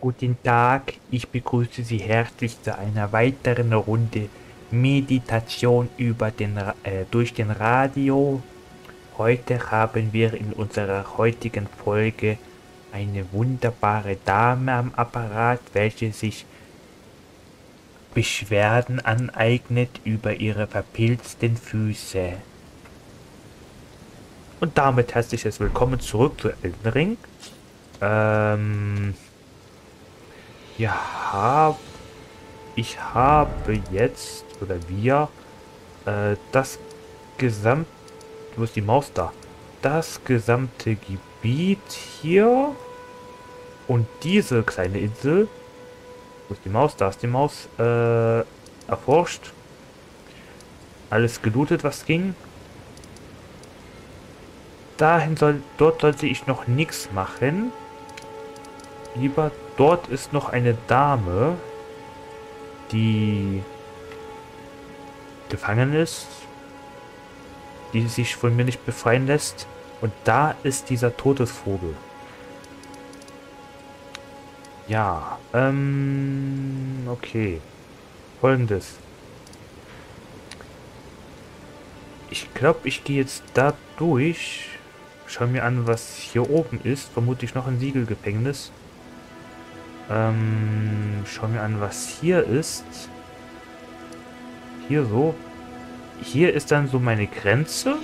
Guten Tag, ich begrüße Sie herzlich zu einer weiteren Runde Meditation durch den Radio. Heute haben wir in unserer heutigen Folge eine wunderbare Dame am Apparat, welche sich Beschwerden aneignet über ihre verpilzten Füße. Und damit herzliches Willkommen zurück zu Elden Ring. Ich habe jetzt, oder wir, wo ist die Maus da? Das gesamte Gebiet hier und diese kleine Insel, wo ist die Maus? Da ist die Maus, erforscht. Alles gelootet, was ging. Dort sollte ich noch nichts machen. Lieber, dort ist noch eine Dame, die gefangen ist, die sich von mir nicht befreien lässt. Und da ist dieser Todesvogel. Ja, okay. Folgendes. Ich glaube, ich gehe jetzt da durch. Schau mir an, was hier oben ist. Vermutlich noch ein Siegelgefängnis. Schau mir an, was hier ist. Hier so. Hier ist dann so meine Grenze.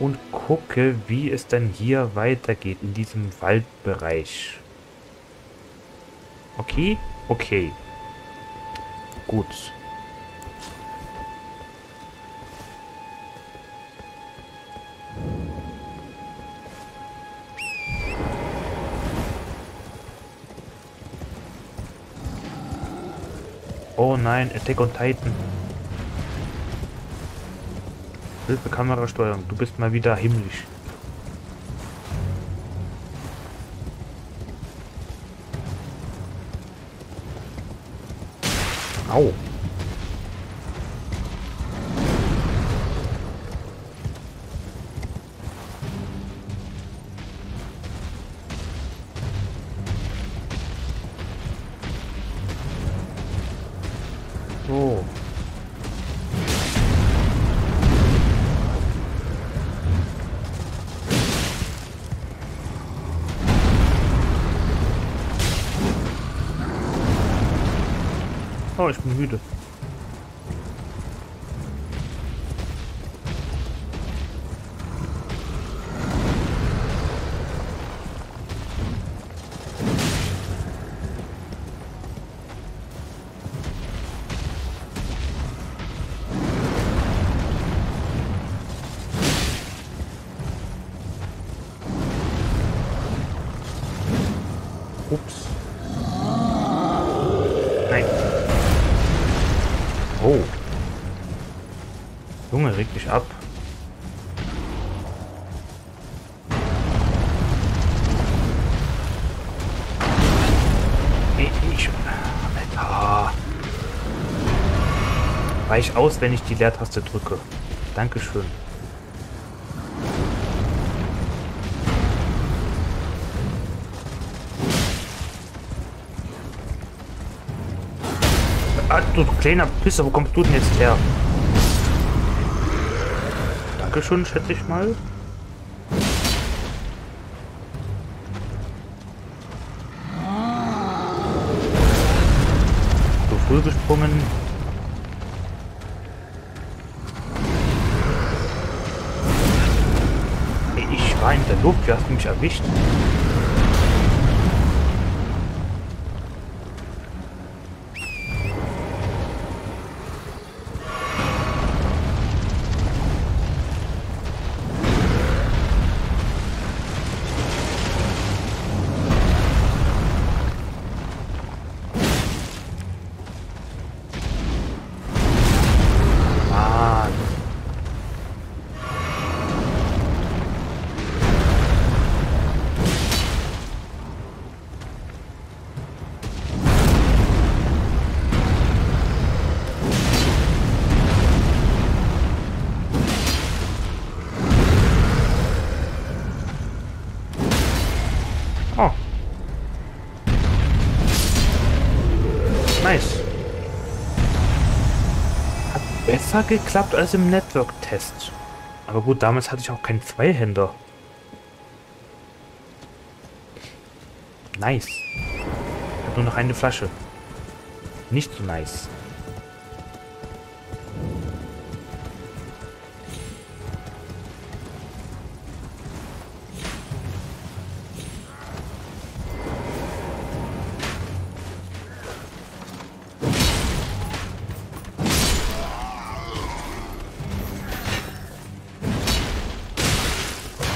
Und gucke, wie es dann hier weitergeht in diesem Waldbereich. Okay? Okay. Gut. Oh nein, Attack on Titan. Hilfe, Kamerasteuerung, du bist mal wieder himmlisch. Au. So. Oh, ich bin müde. Ups. Nein. Oh. Junge, reg dich ab. Alter. Weich aus, wenn ich die Leertaste drücke. Dankeschön. Ah, du kleiner Pisser, wo kommst du denn jetzt her? Dankeschön, schätze ich mal. Zu früh gesprungen. Ey, ich war in der Luft, du hast mich erwischt. besser geklappt als im Network-Test. Aber gut, damals hatte ich auch keinen Zweihänder. Nice. Ich habe nur noch eine Flasche. Nicht so nice.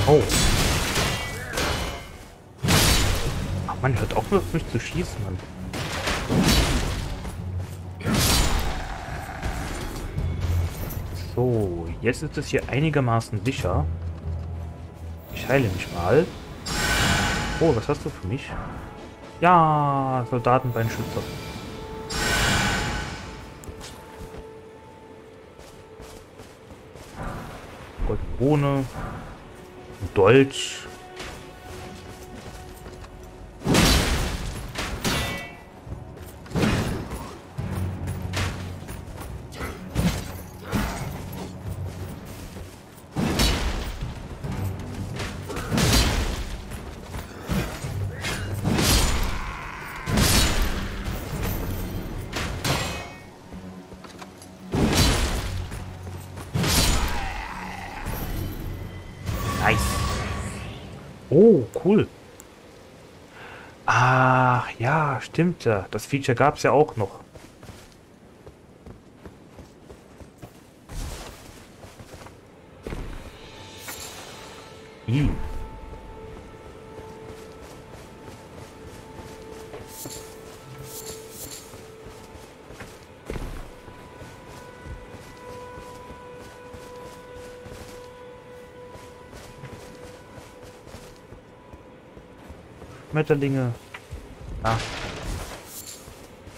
Oh. Ach man, hört auf, mich zu schießen, Mann. So, jetzt ist es hier einigermaßen sicher. Ich heile mich mal. Oh, was hast du für mich? Ja, Soldatenbeinschützer. Goldene Bohne. Dolch. Oh, cool. Ach ja, stimmt ja. Das Feature gab es ja auch noch. Hm. Schmetterlinge. Ah.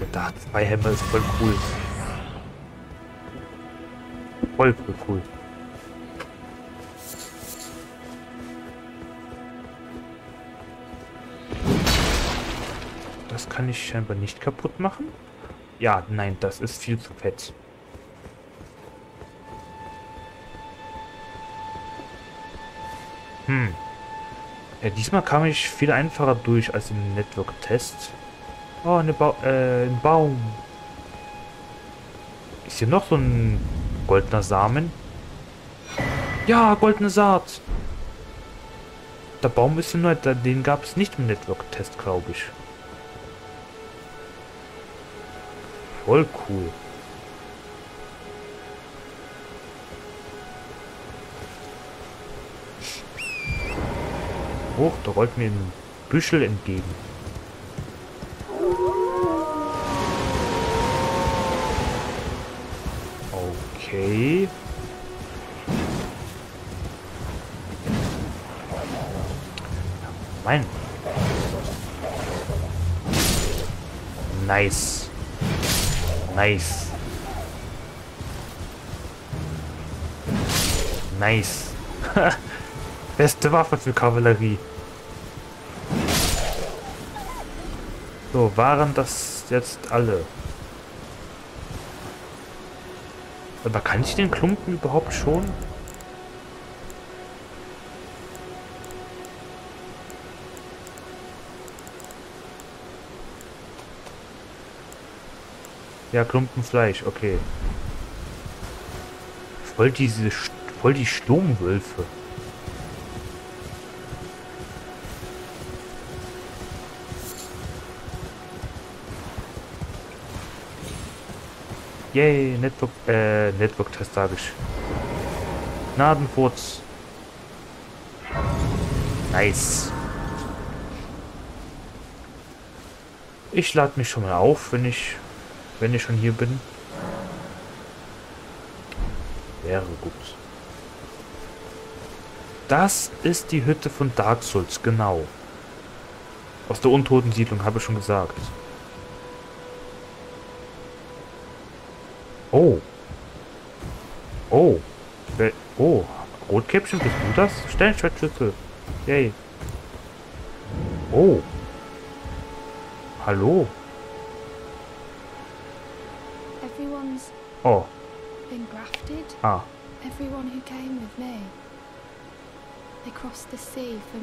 Alter, zwei Hämmer ist voll cool. Voll cool. Das kann ich scheinbar nicht kaputt machen. Ja, nein, das ist viel zu fett. Hm. Ja, diesmal kam ich viel einfacher durch als im Network-Test. Oh, ein Baum. Ist hier noch so ein goldener Samen? Ja, goldene Saat. Der Baum ist hier neu, den gab es nicht im Network-Test, glaube ich. Voll cool. Hoch, da rollt mir ein Büschel entgegen. Okay. Nein. Nice. Nice. Nice. Beste Waffe für Kavallerie. So, waren das jetzt alle? Aber kann ich den Klumpen überhaupt schon? Ja, Klumpenfleisch, okay. Voll die Sturmwölfe. Yay, Network-Test sage ich. Gnadenfurz. Nice. Ich lade mich schon mal auf, wenn ich wenn ich schon hier bin. Wäre gut. Das ist die Hütte von Dark Souls, genau. Aus der Untotensiedlung, habe ich schon gesagt. Oh. Oh. Oh. Rotkäppchen, bist du das? Sternschwertschütze. Yay. Oh. Hallo. Oh. Ah.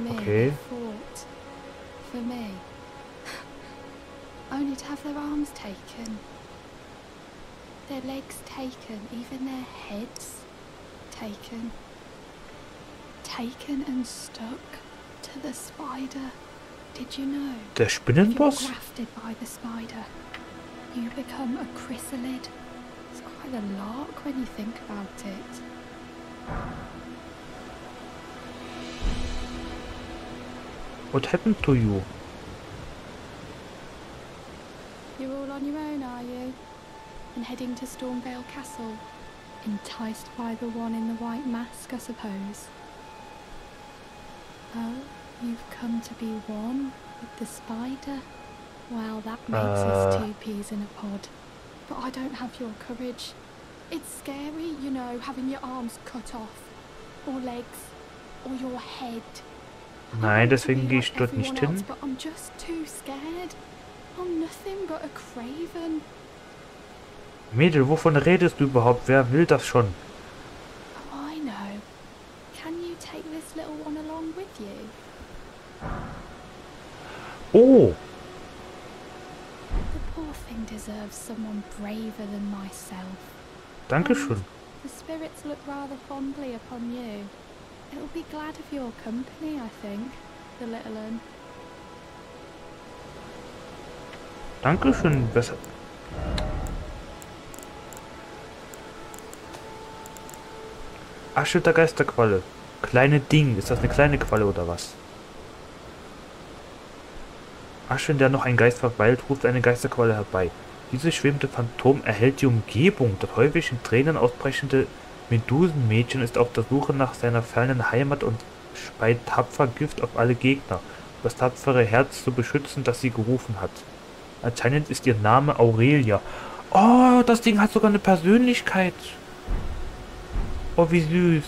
Okay. Der Spinnenboss? What happened to you? You're all on your own, are you? And heading to Stormveil Castle. Enticed by the one in the white mask, I suppose. Oh, you've come to be one with the spider? Well, that makes us two peas in a pod. But I don't have your courage. It's scary, you know, having your arms cut off. Or legs. Or your head. Nein, deswegen gehe ich dort nicht hin. Mädel, wovon redest du überhaupt? Wer will das schon? Oh! Dankeschön. It'll be glad of your company, I think, the little one. Dankeschön, besser. Asche der Geisterqualle. Kleine Ding. Ist das eine kleine Qualle oder was? Asche, in der noch ein Geist verweilt, ruft eine Geisterqualle herbei. Dieses schwebende Phantom erhält die Umgebung. Das häufig in Tränen ausbrechende Medusenmädchen ist auf der Suche nach seiner fernen Heimat und speit tapfer Gift auf alle Gegner, um das tapfere Herz zu beschützen, das sie gerufen hat. Anscheinend ist ihr Name Aurelia. Oh, das Ding hat sogar eine Persönlichkeit. Oh, wie süß.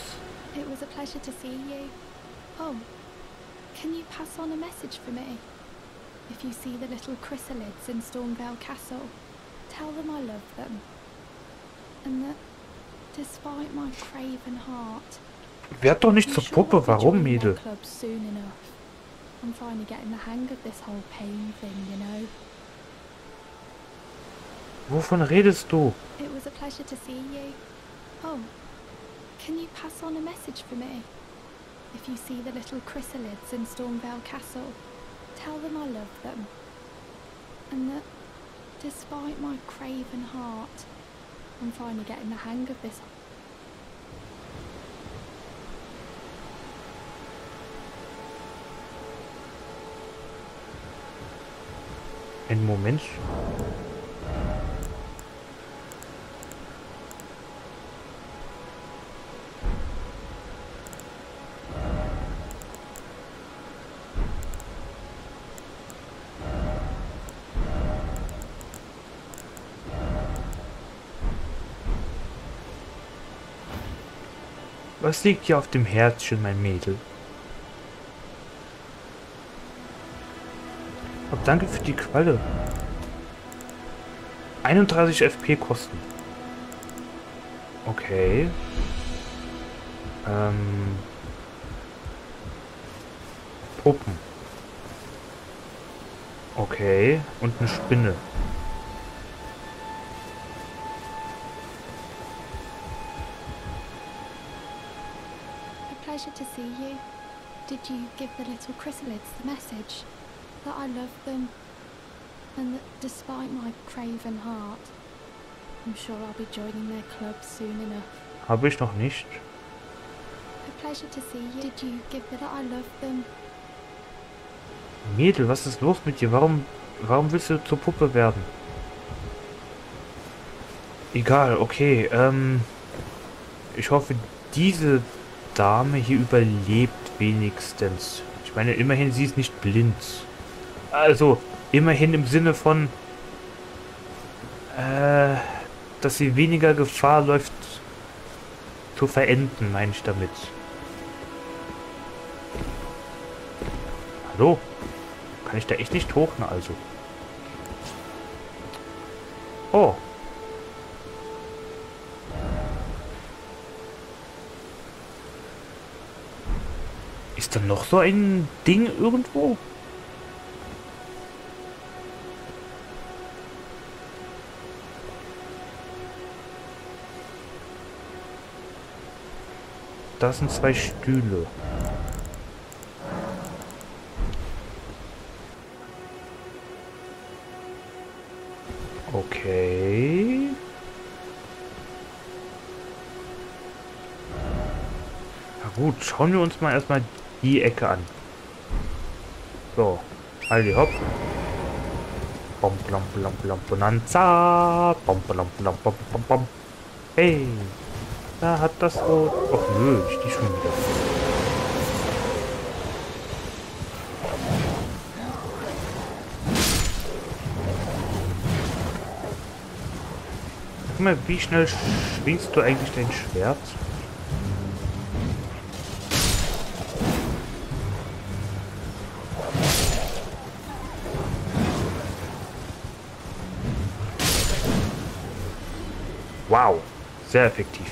Werd doch nicht zur Puppe, warum, Mädel? Wovon redest du? Ein Moment. Was liegt hier auf dem Herzchen, mein Mädel? Aber danke für die Qualle. 31 FP kosten. Okay. Puppen. Okay. Und eine Spinne. To see you. Did you give the little chrysalids the message that I love them and that despite my craven heart I'm sure I'll be joining their club soon enough. Habe ich noch nicht. A pleasure to see you. Did you give the that I love them? Mädel, was ist los mit dir? Warum willst du zur Puppe werden? Egal, okay. Ich hoffe, diese Dame hier überlebt wenigstens. Ich meine, immerhin, sie ist nicht blind. Also, immerhin im Sinne von, dass sie weniger Gefahr läuft zu verenden, meine ich damit. Hallo? Kann ich da echt nicht hoch? Na also. Oh. Ist da noch so ein Ding irgendwo? Das sind 2 Stühle. Okay. Na gut, schauen wir uns mal erstmal die Ecke an. So, Aldi hopp. Bom, blom, blom, blom, Bonanza. Bom, blom, blom, blom, blom, blom. Hey, da hat das Rot. Och nö, ich stehe schon wieder. Guck mal, wie schnell schwingst du eigentlich dein Schwert? Wow, sehr effektiv.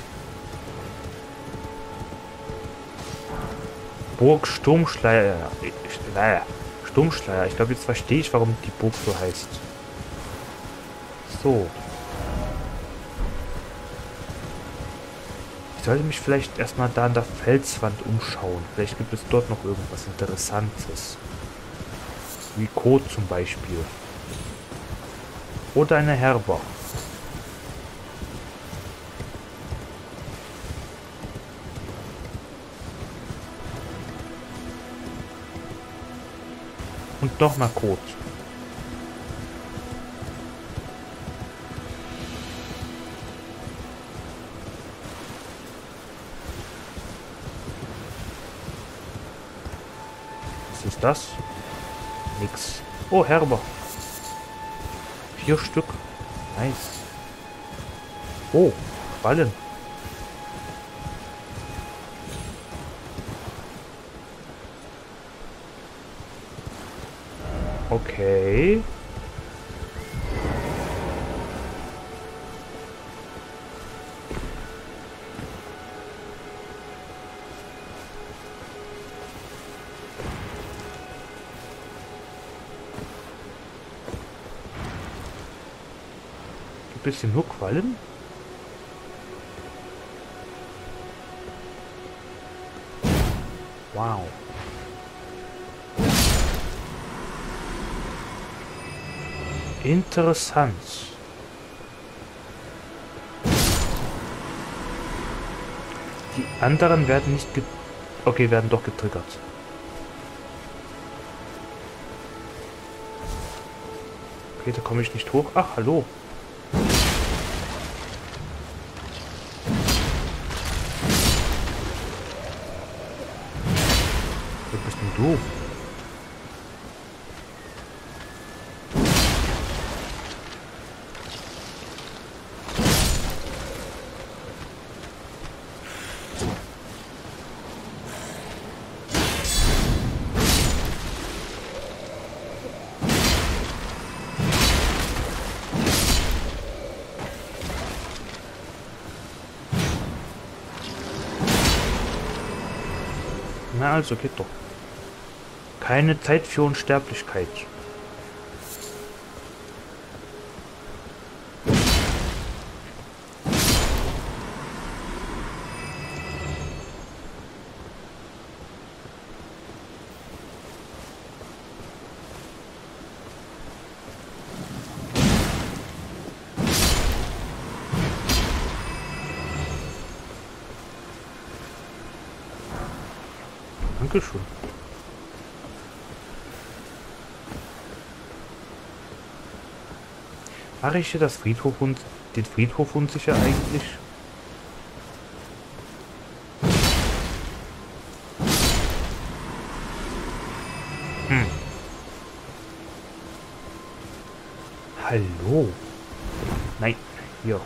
Burg Sturmschleier. Sturmschleier. Ich glaube, jetzt verstehe ich, warum die Burg so heißt. So. Ich sollte mich vielleicht erstmal da an der Felswand umschauen. Vielleicht gibt es dort noch irgendwas Interessantes. Wie Kot zum Beispiel. Oder eine Herberge. Und doch mal Kot. Was ist das? Nix. Oh, Herber. 4 Stück. Nice. Oh, Quallen. Okay. Ein bisschen nur Quallen. Wow. Interessant. Die anderen werden nicht okay, werden doch getriggert. Okay, da komme ich nicht hoch. Ach, hallo. Wo bist denn du? Na also, geht doch. Keine Zeit für Unsterblichkeit. Dankeschön. Mache ich hier das Friedhof und den Friedhof unsicher eigentlich? Hallo? Nein, hier.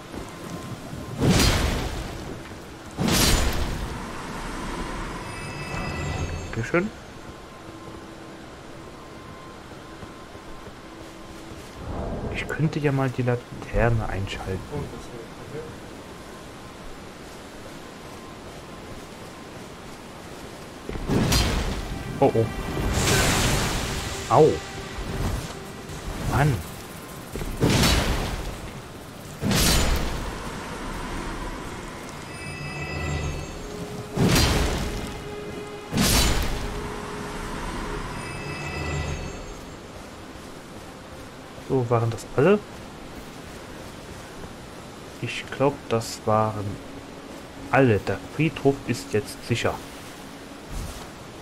Dankeschön. Ich könnte ja mal die Laterne einschalten. Oh, oh. Au. Mann. So, waren das alle? Ich glaube, das waren alle. Der Friedhof ist jetzt sicher.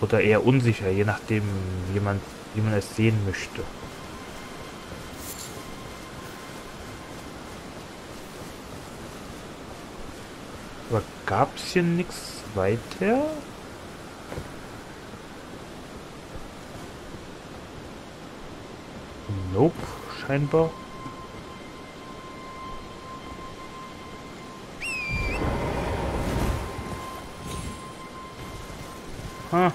Oder eher unsicher, je nachdem, wie man es sehen möchte. Aber gab es hier nichts weiter? Nope. Scheinbar. Ah.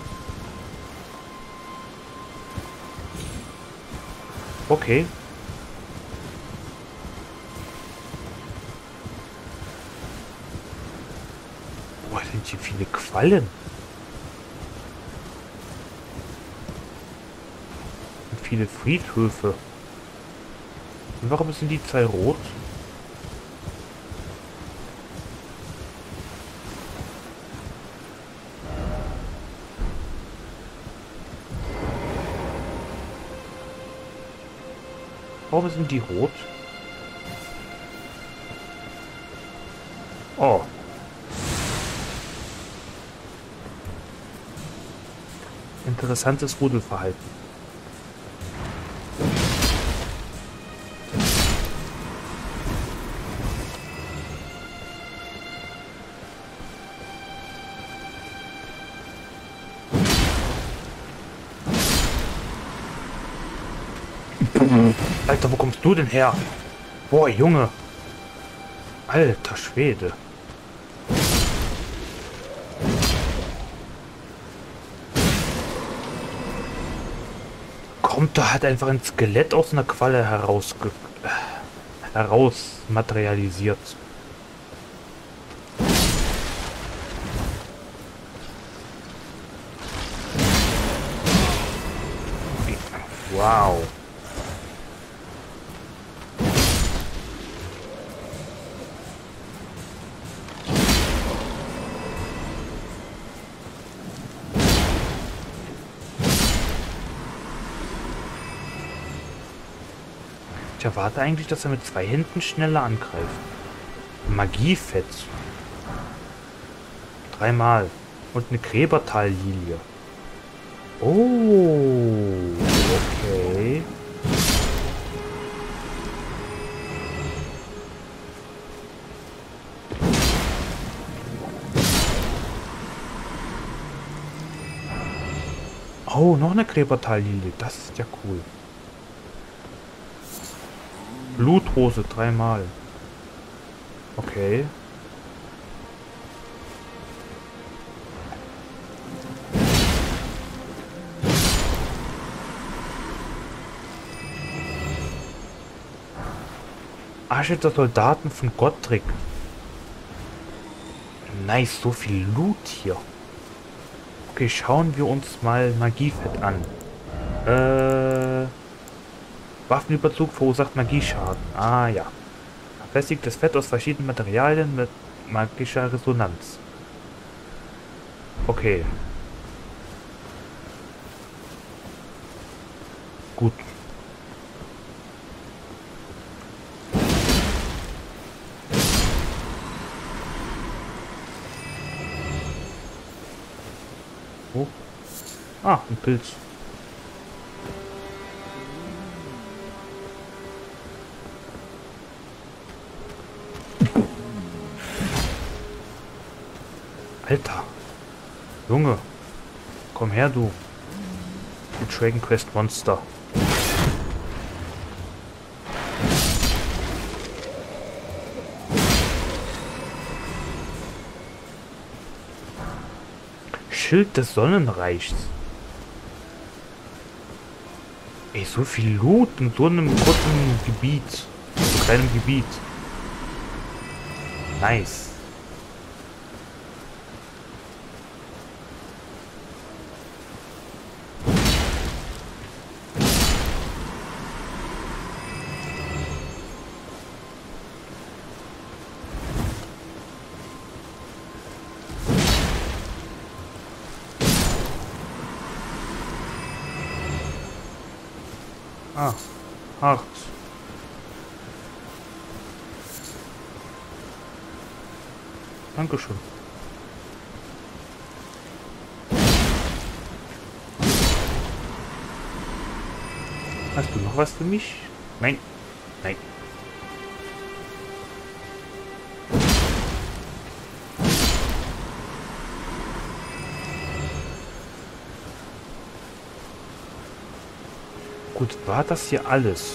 Okay. Boah, sind hier viele Quallen. Und viele Friedhöfe. Und warum sind die zwei rot? Warum sind die rot? Oh. Interessantes Rudelverhalten. Alter, wo kommst du denn her? Boah, Junge. Alter Schwede. Kommt da halt einfach ein Skelett aus einer Qualle herausmaterialisiert. Wow. Ich erwarte eigentlich, dass er mit zwei Händen schneller angreift. Magiefetz. Dreimal. Und eine Gräbertallilie. Oh. Okay. Oh, noch eine Gräbertallilie. Das ist ja cool. Blutrose dreimal. Okay. Asche der Soldaten von Gottrick. Nice, so viel Loot hier. Okay, schauen wir uns mal Magiefett an. Waffenüberzug verursacht Magieschaden. Ah ja. Verfestigtes Fett aus verschiedenen Materialien mit magischer Resonanz. Okay. Gut. Oh. Ah, ein Pilz. Alter. Junge. Komm her, du. Die Dragon Quest Monster. Schild des Sonnenreichs. Ey, so viel Loot in so einem kurzen Gebiet. So kleinem Gebiet. Nice. Ach. Dankeschön. Hast du noch was für mich? Nein. Nein. Gut, war das hier alles?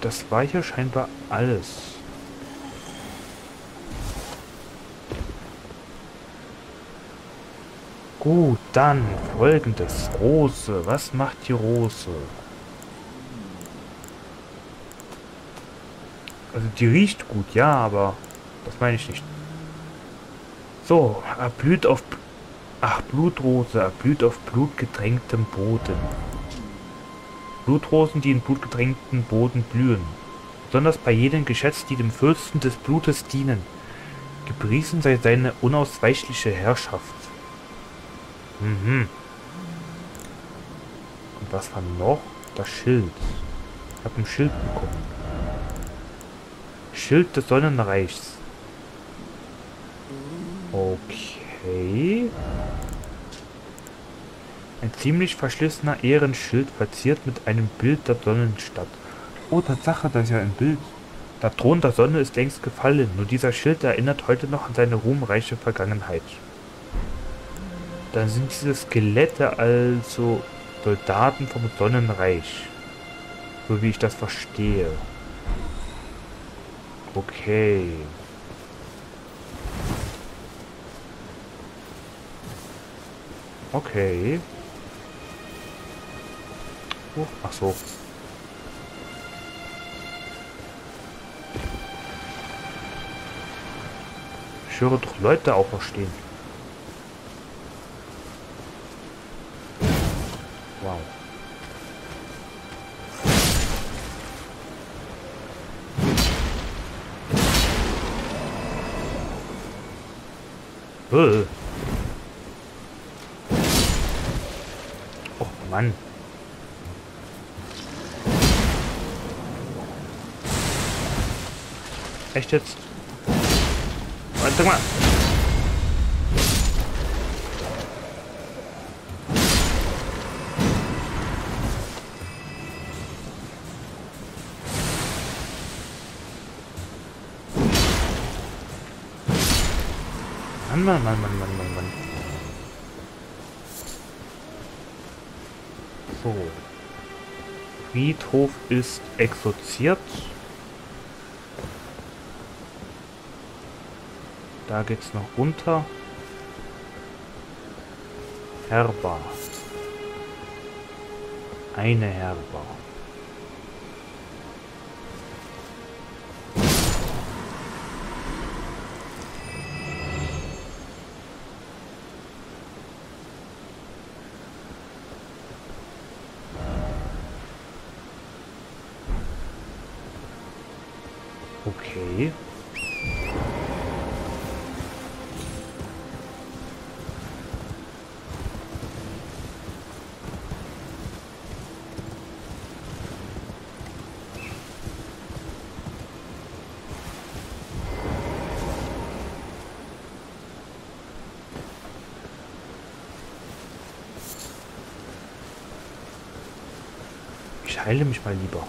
Das war hier scheinbar alles. Gut, dann folgendes. Rose. Was macht die Rose? Also die riecht gut, ja, aber das meine ich nicht. So, erblüht auf... Ach, Blutrose. Erblüht auf blutgetränktem Boden. Blutrosen, die in blutgetränkten Boden blühen. Besonders bei jenen geschätzt, die dem Fürsten des Blutes dienen. Gepriesen sei seine unausweichliche Herrschaft. Mhm. Und was war noch? Das Schild. Ich habe ein Schild bekommen. Schild des Sonnenreichs. Okay. Ein ziemlich verschlissener Ehrenschild, verziert mit einem Bild der Sonnenstadt. Oh, Tatsache, das ist ja ein Bild. Der Thron der Sonne ist längst gefallen, nur dieser Schild erinnert heute noch an seine ruhmreiche Vergangenheit. Dann sind diese Skelette also Soldaten vom Sonnenreich. So wie ich das verstehe. Okay. Okay. Oh, ach so. Ich höre doch Leute auch verstehen. Wow. Oh Mann. Echt jetzt? Warte mal! Mann. So. Friedhof ist exorziert. Da geht's noch runter. Herbar. Eine Herbar. Okay. Ich heile mich mal lieber.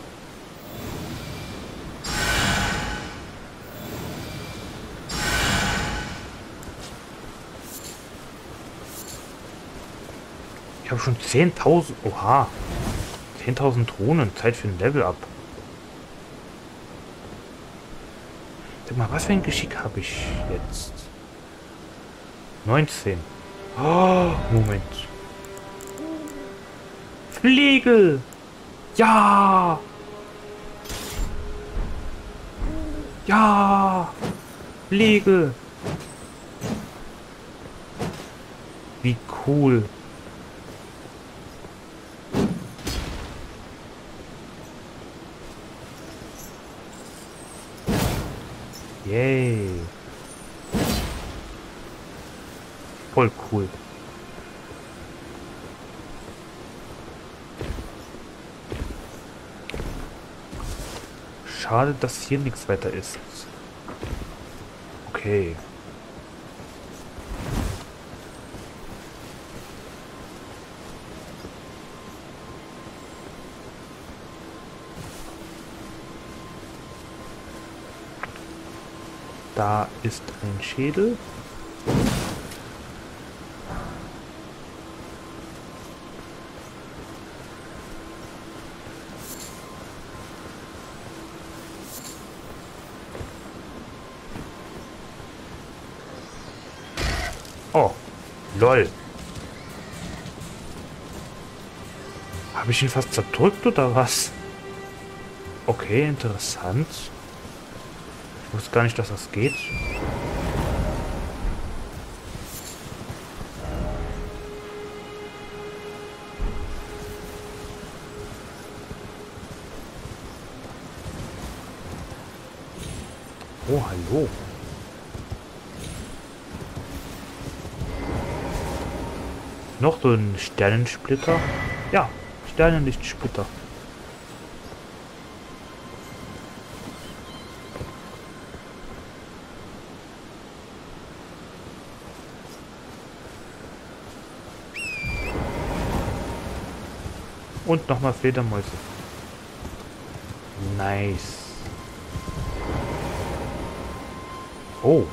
Ich habe schon 10.000... Oha! 10.000 Drohnen. Zeit für ein Level-Up. Sag mal, was für ein Geschick habe ich jetzt? 19. Oh, Moment. Flegel! Ja! Ja! Flegel! Wie cool! Yay! Voll cool! Schade, dass hier nichts weiter ist. Okay. Da ist ein Schädel. Oh, lol. Habe ich ihn fast zerdrückt oder was? Okay, interessant. Ich wusste gar nicht, dass das geht. Oh, hallo. Noch so ein Sternensplitter. Ja, Sternenlichtsplitter. Und nochmal Fledermäuse. Nice. Oh.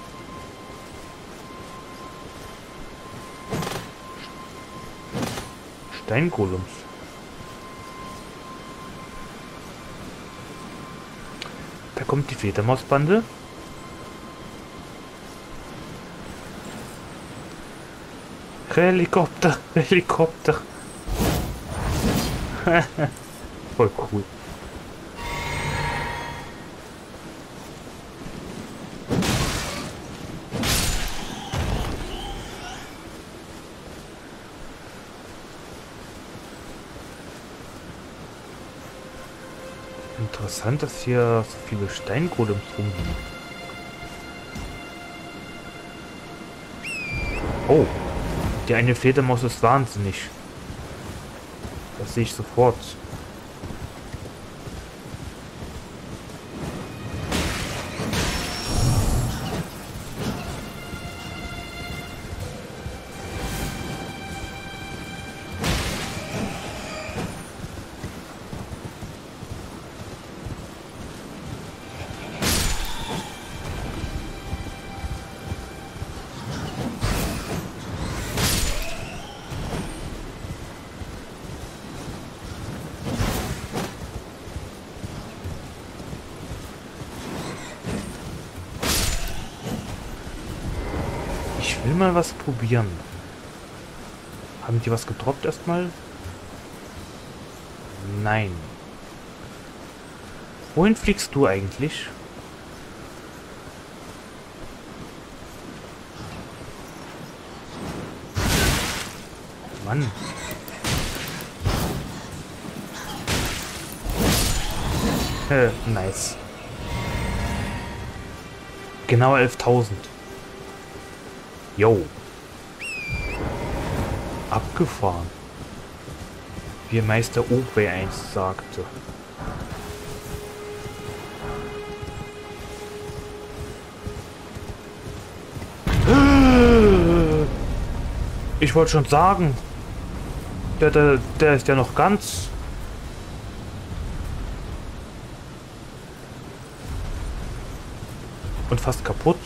Steingolems. Da kommt die Fledermausbande. Helikopter, Helikopter. Voll cool. Interessant, dass hier so viele Steingolems rumliegen. Oh, die eine Fledermaus ist wahnsinnig. Das sehe ich sofort. Ich will mal was probieren. Haben die was getroppt erstmal? Nein. Wohin fliegst du eigentlich? Mann. Nice. Genau 11.000. Jo. Abgefahren. Wie Meister Oogway einst sagte. Ich wollte schon sagen. Der ist ja noch ganz. Und fast kaputt.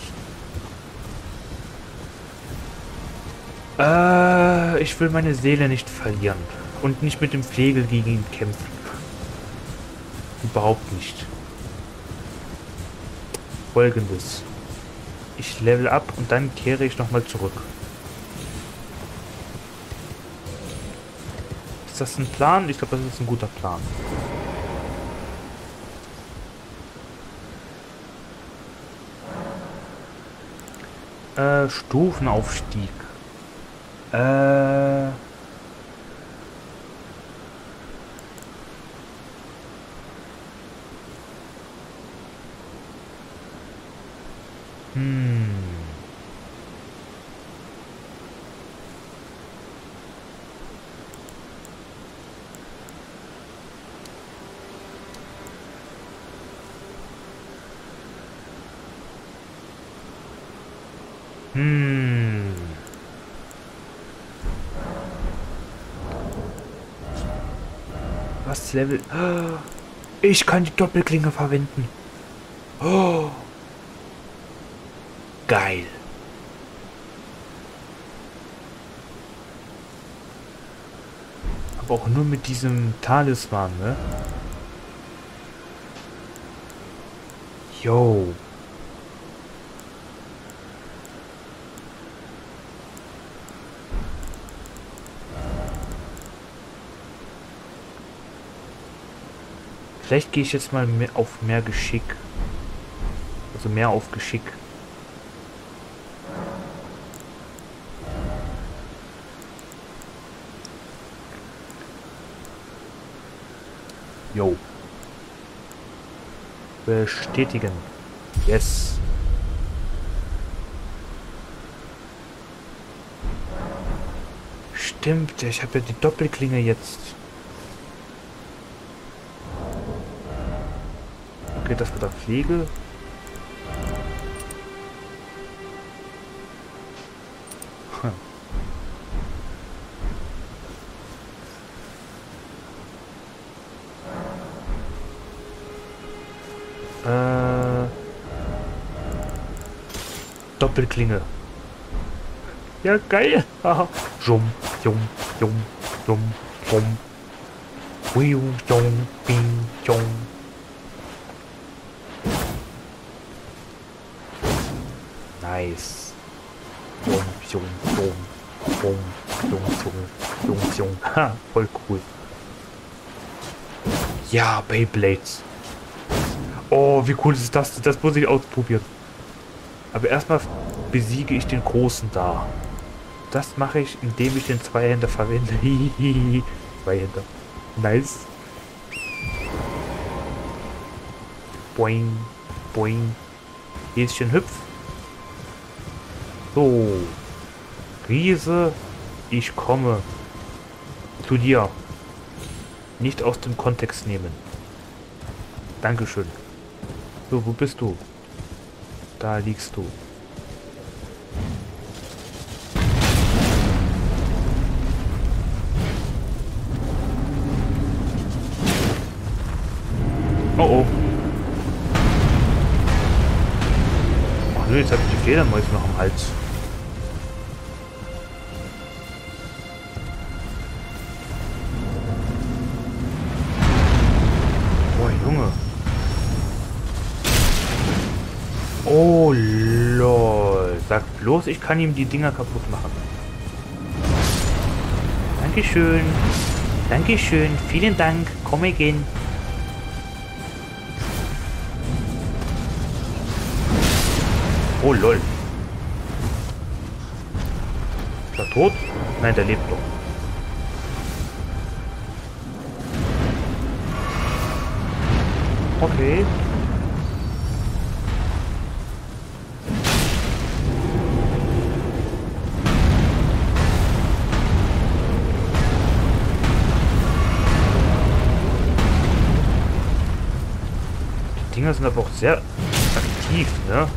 Ich will meine Seele nicht verlieren. Und nicht mit dem Pflegel gegen ihn kämpfen. Überhaupt nicht. Folgendes. Ich level ab und dann kehre ich nochmal zurück. Ist das ein Plan? Ich glaube, das ist ein guter Plan. Stufenaufstieg. Was Level? Ich kann die Doppelklinge verwenden. Oh. Geil. Aber auch nur mit diesem Talisman, ne? Yo. Vielleicht gehe ich jetzt mal auf mehr Geschick. Also mehr auf Geschick. Jo. Bestätigen. Yes. Stimmt, ich habe ja die Doppelklinge jetzt. Okay, das war der Pflegel. Hm. Doppelklinge. Ja, geil. Jum, jum, jum, jum, jum. Wiu, jum, bing, jum. Nice. Ha, voll cool. Ja, Beyblades. Oh, wie cool ist das? Das muss ich ausprobieren. Aber erstmal besiege ich den Großen da. Das mache ich, indem ich den Zweihänder verwende. Zweihänder. Nice. Boing. Boing. Häschen hüpf. So. Riese, ich komme zu dir. Nicht aus dem Kontext nehmen. Dankeschön. So, wo bist du? Da liegst du. Oh oh. Ach nö, jetzt habe ich die Fledermäuse noch am Hals. Oh lol. Sag bloß, ich kann ihm die Dinger kaputt machen. Dankeschön. Dankeschön. Vielen Dank. Komm, wir gehen. Oh lol. Ist er tot? Nein, der lebt doch. Okay. Die Dinger sind aber auch sehr aktiv, ne?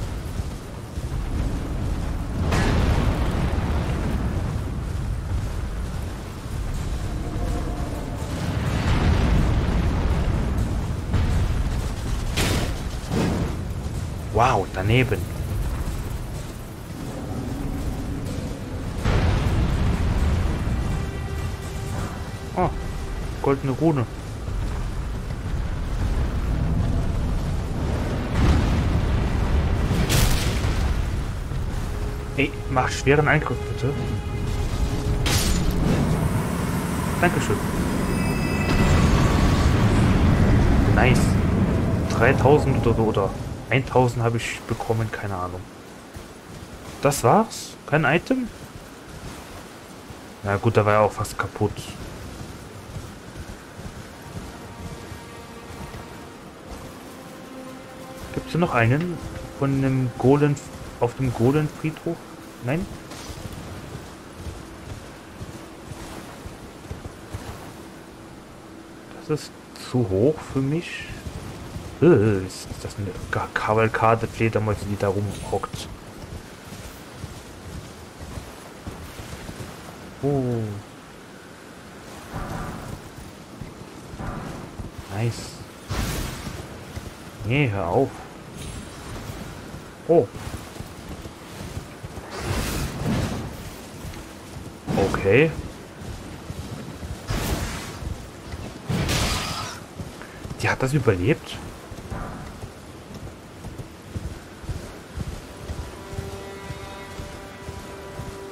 Wow, daneben. Oh, goldene Rune. Ey, mach schweren Eingriff, bitte. Dankeschön. Nice. 3000 oder so, oder 1000 habe ich bekommen, keine Ahnung. Das war's? Kein Item? Na gut, da war ja auch fast kaputt. Gibt's hier noch einen von einem Golem auf dem Golem-Friedhof? Nein? Das ist zu hoch für mich. Ist das eine Kavalkade Fledermäuse, die da rumhockt? Oh. Nice. Nee, hör auf. Oh. Okay. Die hat das überlebt?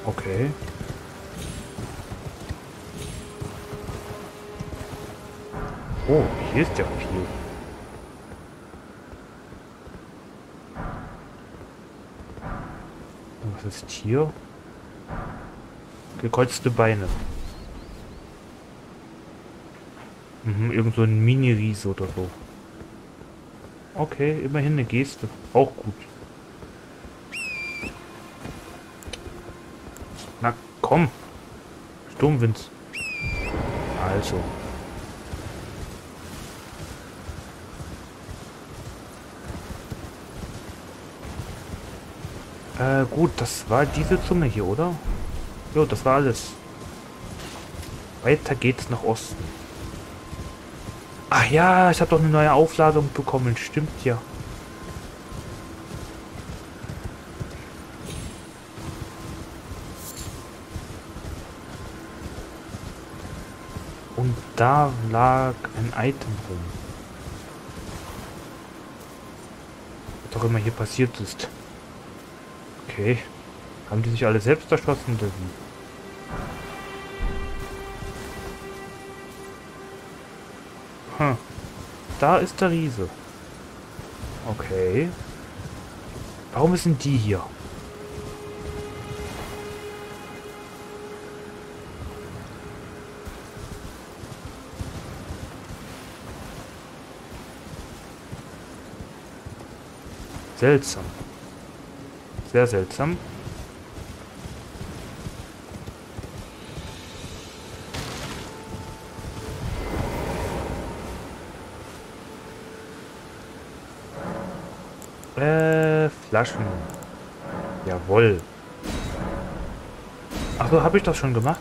Okay. Oh, hier ist ja viel. Was ist hier? Gekreuzte Beine. Irgend so ein Mini-Riese oder so. Okay, immerhin eine Geste. Auch gut. Na komm. Sturmwind. Also. Gut, das war diese Zunge hier, oder? Jo, das war alles. Weiter geht's nach Osten. Ach ja, ich habe doch eine neue Aufladung bekommen. Stimmt ja. Und da lag ein Item rum. Was auch immer hier passiert ist. Okay. Haben die sich alle selbst erschossen oder wie? Hm. Da ist der Riese. Okay. Warum sind die hier? Seltsam. Sehr seltsam. Flaschen. Jawohl. Achso, habe ich das schon gemacht?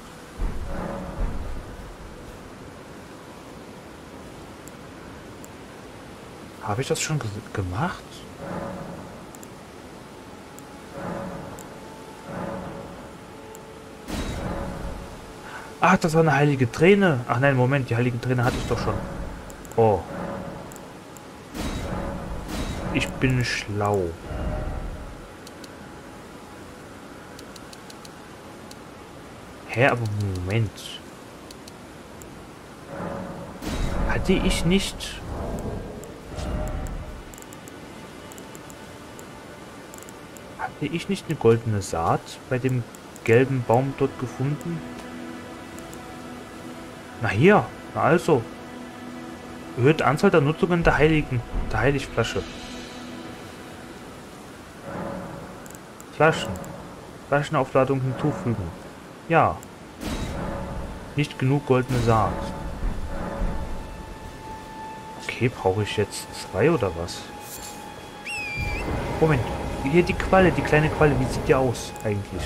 Habe ich das schon gemacht? Ach, das war eine heilige Träne. Ach nein, Moment, die heilige Träne hatte ich doch schon. Oh. Ich bin schlau. Hä, aber Moment. Hatte ich nicht... Hatte ich nicht eine goldene Saat bei dem gelben Baum dort gefunden? Na hier, na also. Erhöht Anzahl der Nutzungen der Heiligflasche. Flaschen. Flaschenaufladung hinzufügen. Ja. Nicht genug goldene Saat. Okay, brauche ich jetzt 2 oder was? Moment. Hier die Qualle, die kleine Qualle. Wie sieht die aus eigentlich?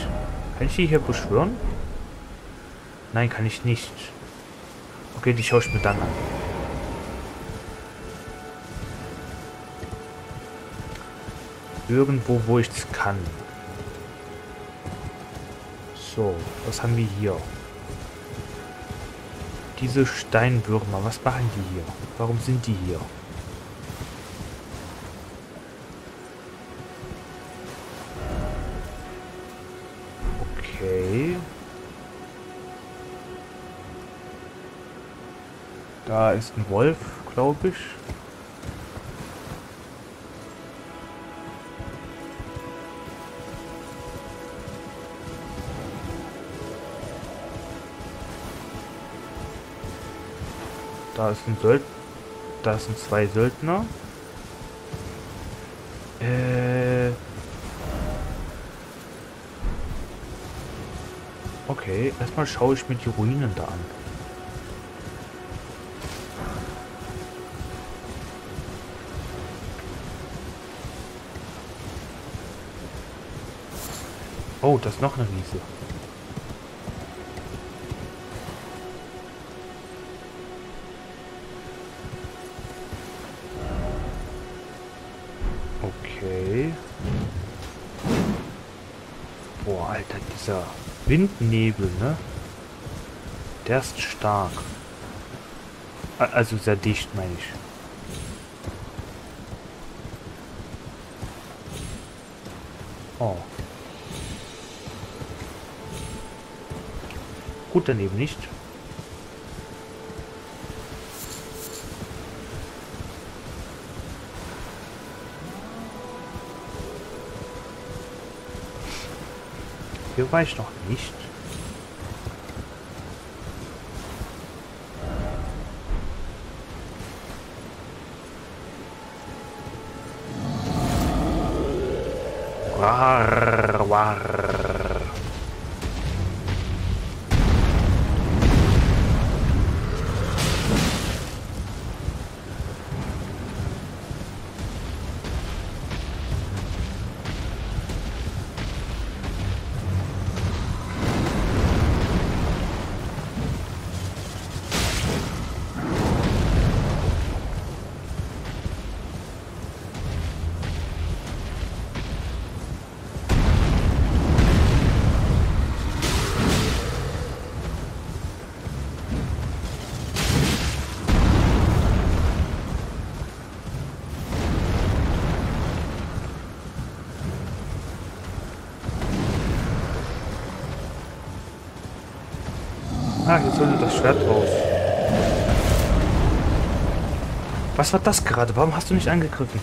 Kann ich die hier beschwören? Nein, kann ich nicht. Okay, die schaue ich mir dann an. Irgendwo, wo ich es kann. So, was haben wir hier? Diese Steinwürmer, was machen die hier? Warum sind die hier? Okay. Da ist ein Wolf, glaube ich. Da ist ein Söldner. Da sind zwei Söldner. Okay, erstmal schaue ich mir die Ruinen da an. Oh, das ist noch eine Wiese. Boah, Alter, dieser Windnebel, ne? Der ist stark. Also sehr dicht, meine ich. Oh. Gut, daneben nicht. Hier war ich noch nicht. Warr, warr. Ah, jetzt sollte das Schwert raus. Was war das gerade? Warum hast du nicht angegriffen?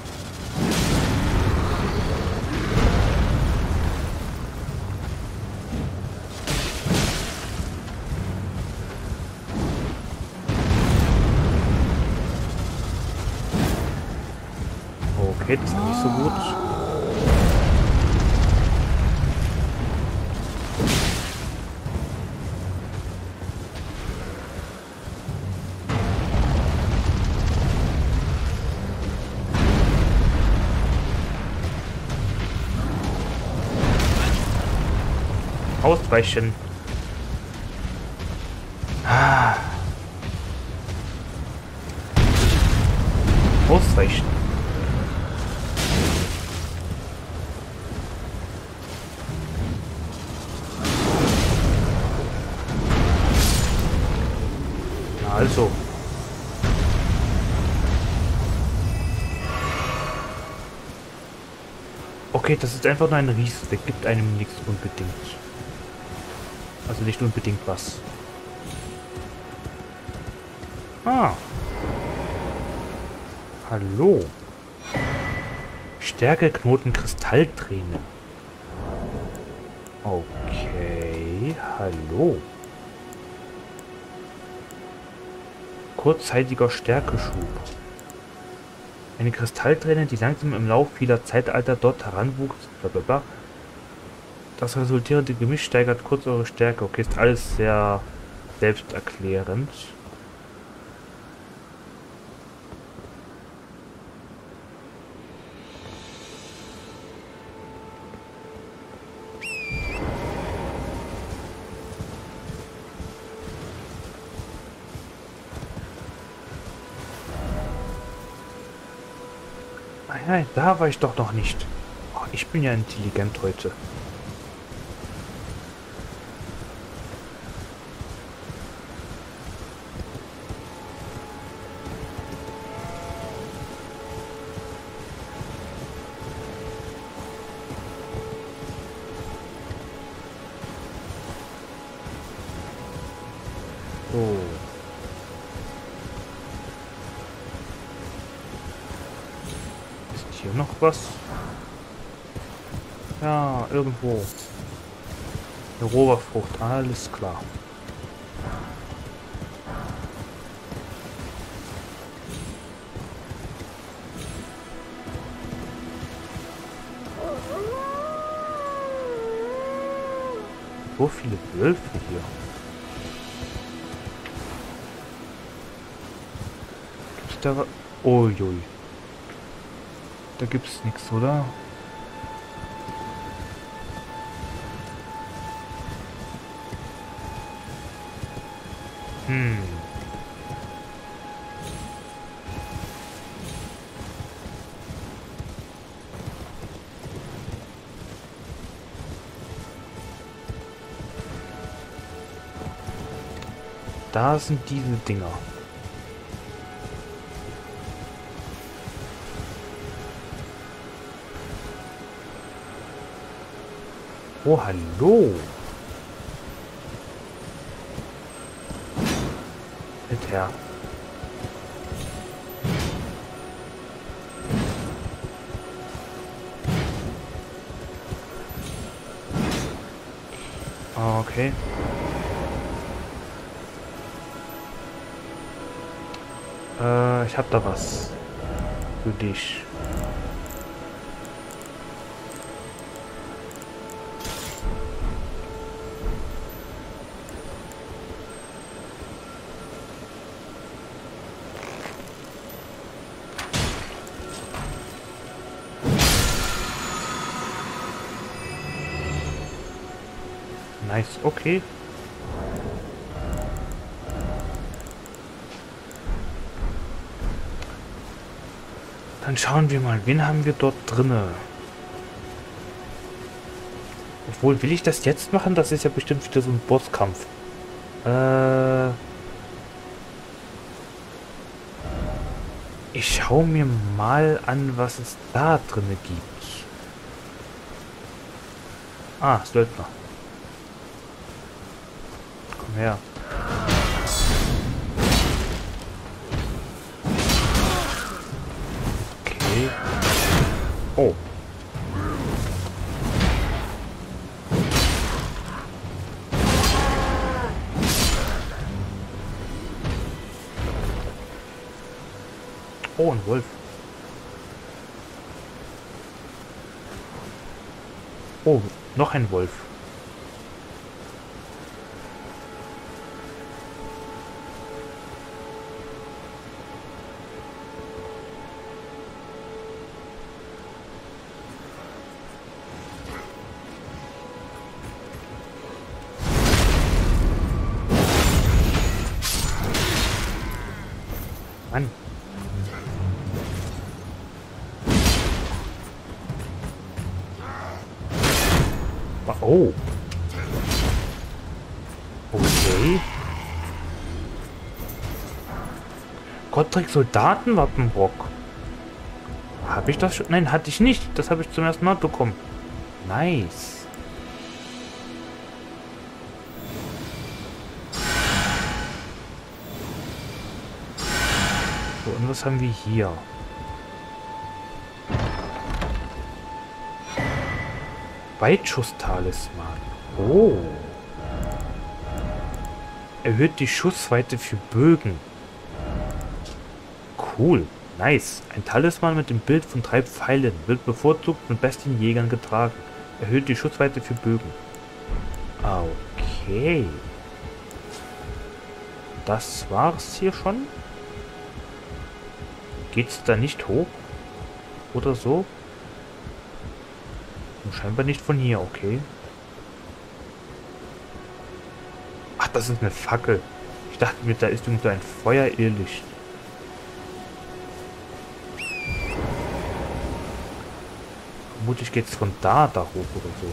Okay, das ist nicht so gut. Ausweichen. Ah. Ausweichen. Also. Okay, das ist einfach nur ein Riesen. Der gibt einem nichts unbedingt. Also nicht unbedingt was. Ah. Hallo. Stärkeknoten Kristalldrähne. Okay. Hallo. Kurzzeitiger Stärkeschub. Eine Kristalldrähne, die langsam im Lauf vieler Zeitalter dort heranwuchs. Blablabla. Das resultierende Gemisch steigert kurz eure Stärke. Okay, ist alles sehr selbsterklärend. Nein, nein, da war ich doch noch nicht. Oh, Ich bin ja intelligent heute. Was? Ja, irgendwo. Eine Rohrbfrucht, alles klar. So viele Wölfe hier. Gibt's da was? Oh, jui. Da gibt's nichts, oder? Da sind diese Dinger. Oh, hallo! Mit her. Okay. Ich hab da was. Für dich. Nice, okay. Dann schauen wir mal, wen haben wir dort drinne? Obwohl, will ich das jetzt machen? Das ist ja bestimmt wieder so ein Bosskampf. Ich schaue mir mal an, was es da drinne gibt. Ah, Söldner. Ja. Okay. Oh. Oh, ein Wolf. Oh, noch ein Wolf. Oh. Okay. Gott trägt Soldatenwappenrock. Habe ich das schon? Nein, hatte ich nicht. Das habe ich zum ersten Mal bekommen. Nice. So, und was haben wir hier? Weitschuss-Talisman. Oh. Erhöht die Schussweite für Bögen. Cool. Nice. Ein Talisman mit dem Bild von 3 Pfeilen. Wird bevorzugt von besten Jägern getragen. Erhöht die Schussweite für Bögen. Okay. Das war's hier schon? Geht's da nicht hoch? Oder so? Scheinbar nicht von hier, okay. Ach, das ist eine Fackel. Ich dachte mir, da ist irgendein Feuerlicht. Vermutlich geht es von da hoch oder so.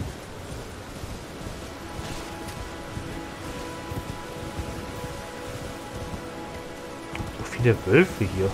So viele Wölfe hier.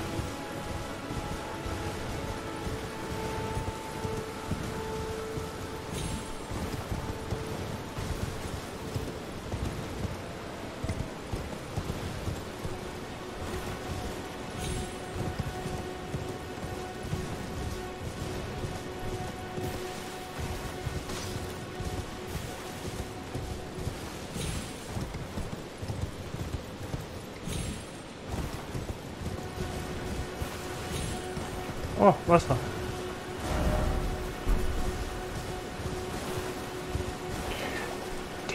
Oh, Wasser.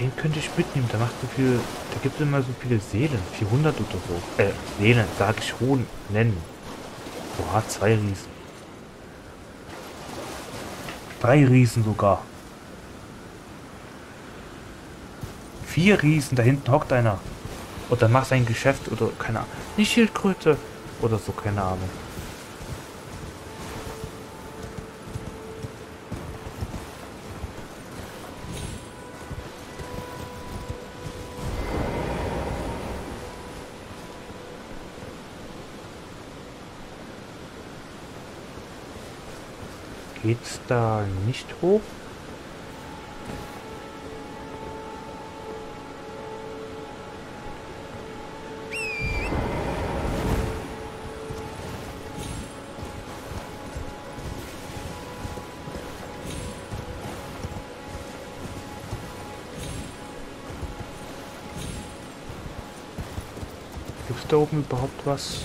Den könnte ich mitnehmen. Da macht so viel. Da gibt es immer so viele Seelen. 400 oder so. Seelen, sag ich schon. Nennen. Boah, 2 Riesen. 3 Riesen sogar. 4 Riesen. Da hinten hockt einer. Oder macht sein Geschäft. Oder keine Ahnung. Eine Schildkröte. Oder so, keine Ahnung. Geht's da nicht hoch? Gibt's da oben überhaupt was?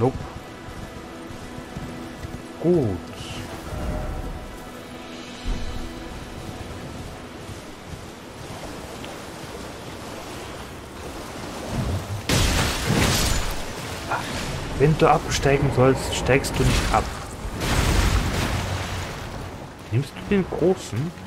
Nope. Gut. Ach, wenn du absteigen sollst, steigst du nicht ab. Nimmst du den großen?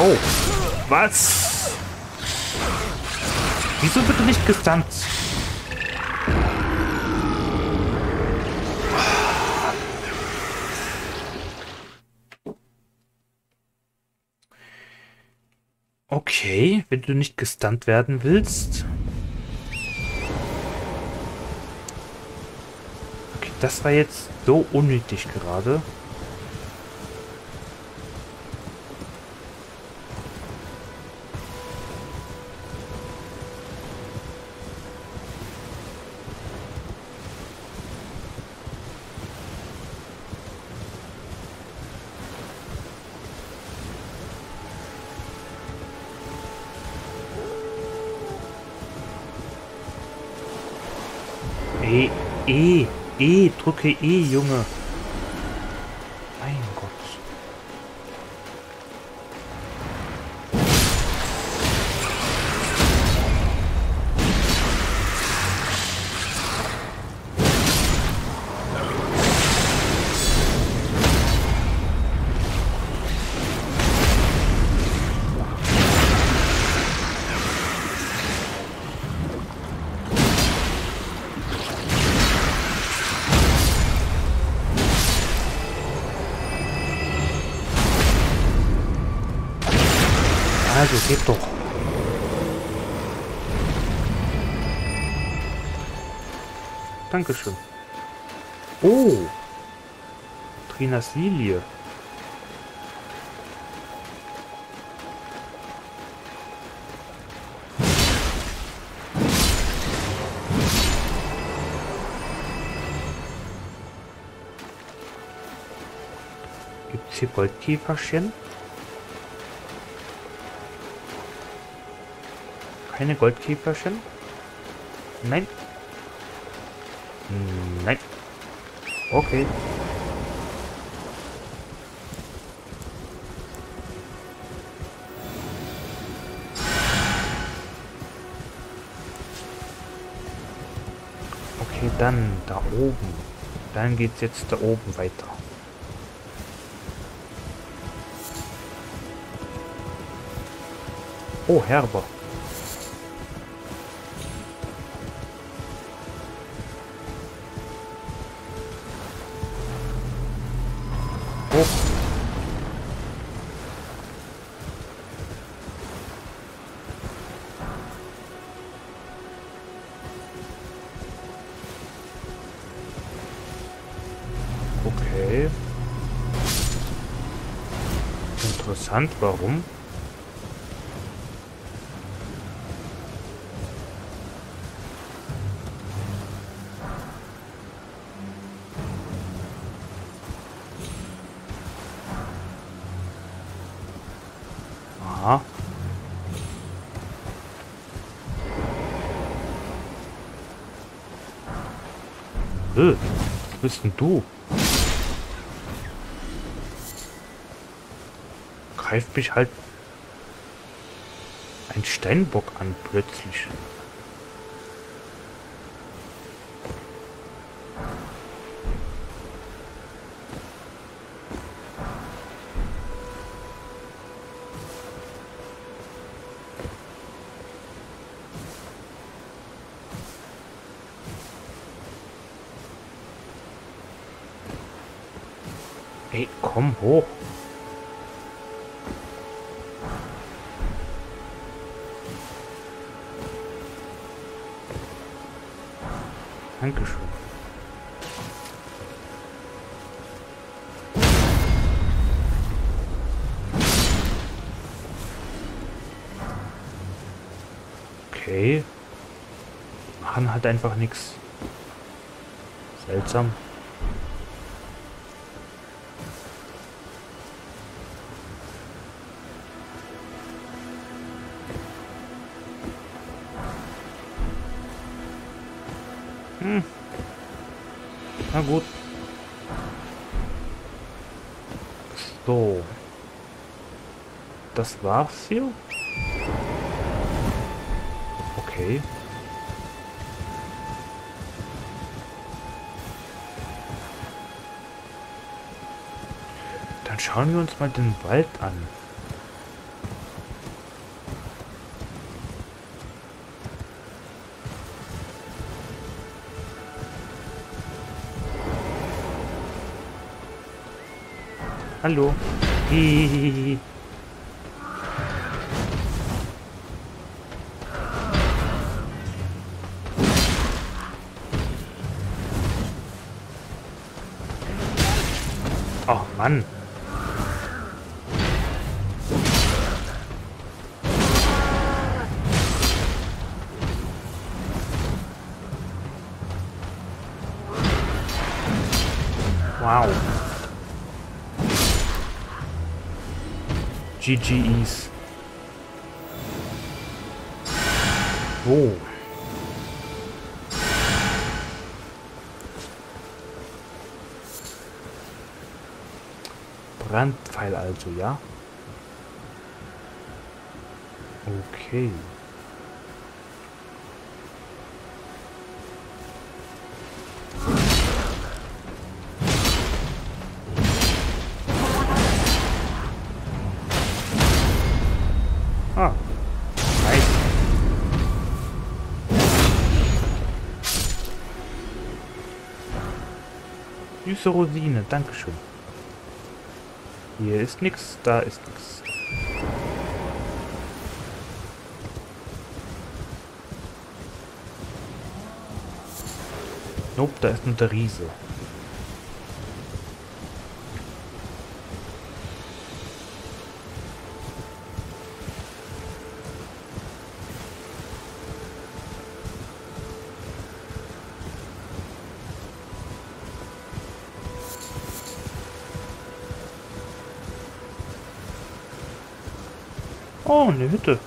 Oh, was? Wieso bitte nicht gestunt? Okay, wenn du nicht gestunt werden willst. Okay, das war jetzt so unnötig gerade. Drücke E, Junge. Mein Gott. Also geht doch. Dankeschön. Oh. Trinas Lilie. viel Goldkäferchen. Keine Goldkäferchen. Nein. Nein. Okay. Okay, dann da oben. Dann geht's jetzt da oben weiter. Oh, Herber. Oh. Okay. Interessant, warum? Was bist denn du? Greift mich halt ein Steinbock an plötzlich. Ey, komm hoch. Dankeschön. Okay. Machen halt einfach nichts. Seltsam. Na gut. So. Das war's hier? Okay. Dann schauen wir uns mal den Wald an. Hallo. Hihihihi. Oh Mann. Wow. GG's. Oh. Brandpfeil also, ja? Okay. Ah, nice. Süße Rosine, dankeschön. Hier ist nichts, da ist nichts. Nope, da ist nur der Riese. Oh, eine Hütte.